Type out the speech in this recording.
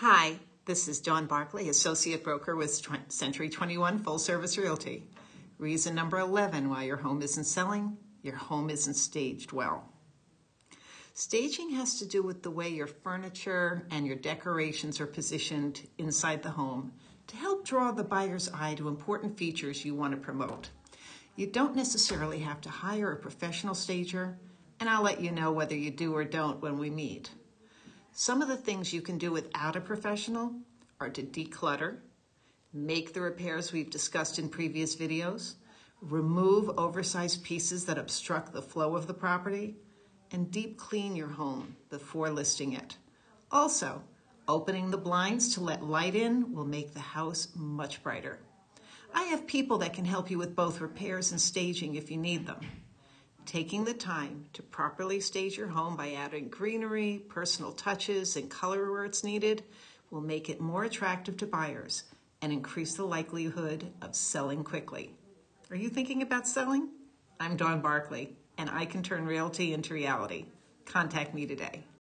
Hi, this is Dawn Barclay, Associate Broker with Century 21 Full Service Realty. Reason number 11 why your home isn't selling: your home isn't staged well. Staging has to do with the way your furniture and your decorations are positioned inside the home to help draw the buyer's eye to important features you want to promote. You don't necessarily have to hire a professional stager, and I'll let you know whether you do or don't when we meet. Some of the things you can do without a professional are to declutter, make the repairs we've discussed in previous videos, remove oversized pieces that obstruct the flow of the property, and deep clean your home before listing it. Also, opening the blinds to let light in will make the house much brighter. I have people that can help you with both repairs and staging if you need them. Taking the time to properly stage your home by adding greenery, personal touches, and color where it's needed will make it more attractive to buyers and increase the likelihood of selling quickly. Are you thinking about selling? I'm Dawn Barclay, and I can turn realty into reality. Contact me today.